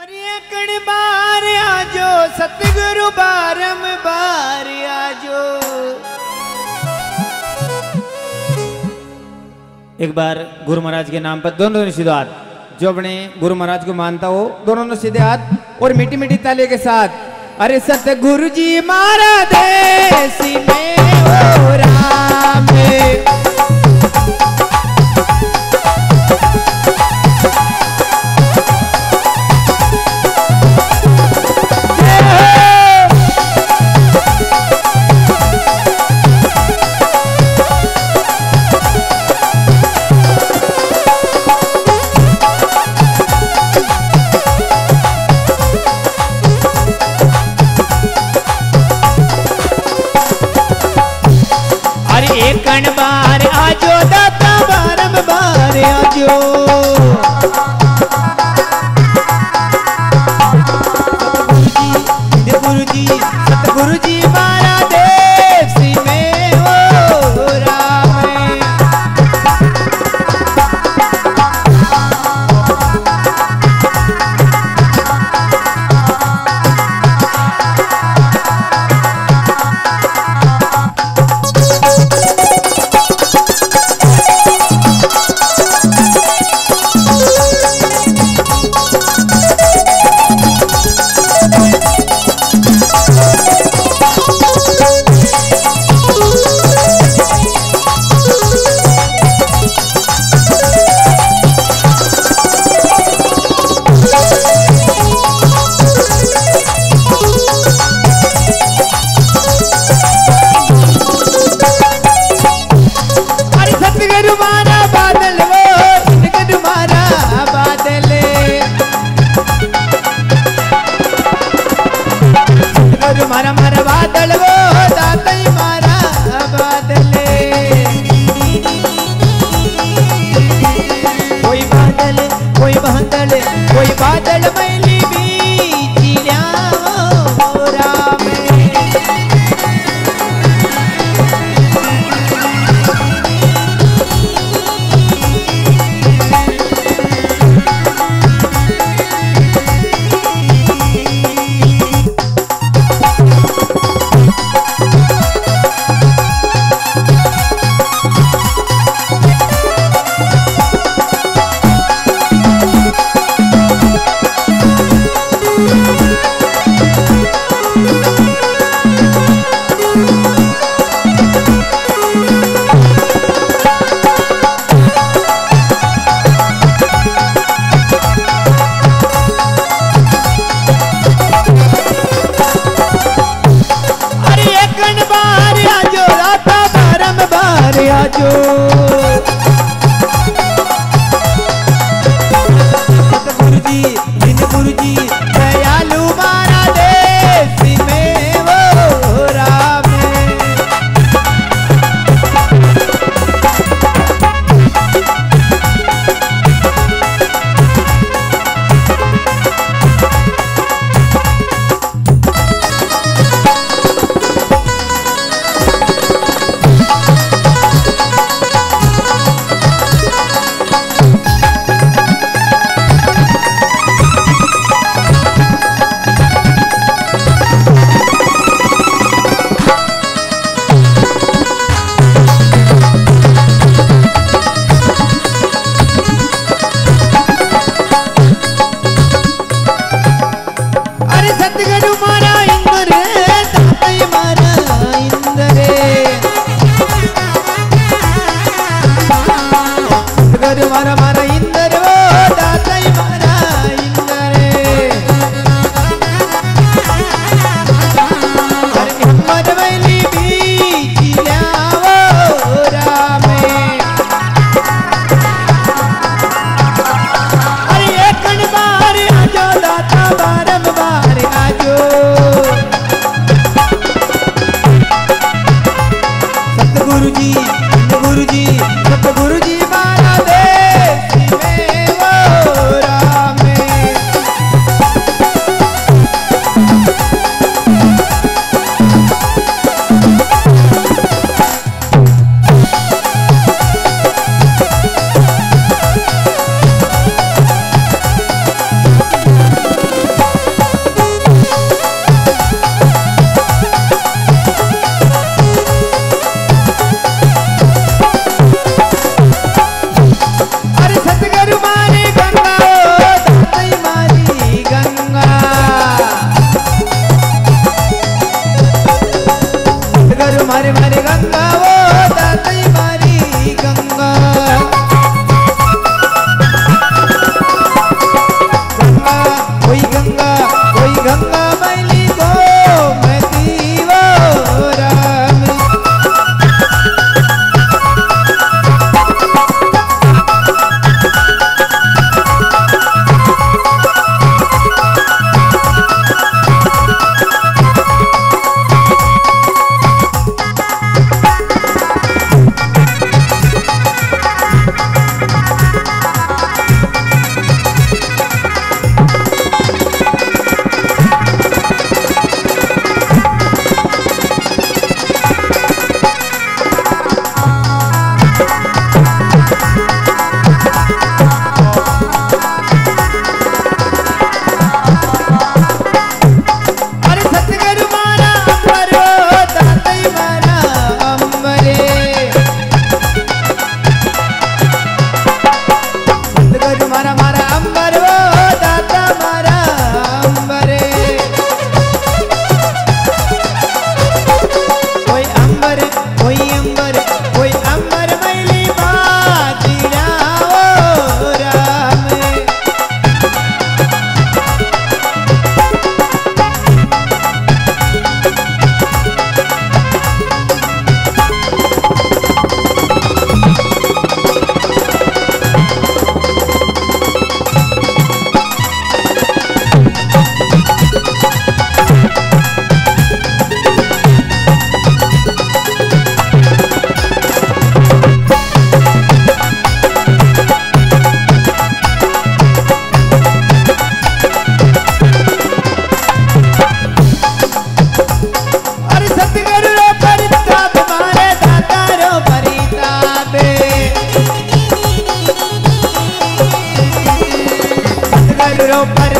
अरे कण बार आजो सतगुरु बारम बार आजो। एक बार गुरु महाराज के नाम पर दोनों ने सीधे हाथ, जो अपने गुरु महाराज को मानता हो दोनों ने सीधे हाथ और मीठी मीठी ताली के साथ अरे सतगुरु जी मारा देसी में ओ राम में। रो पर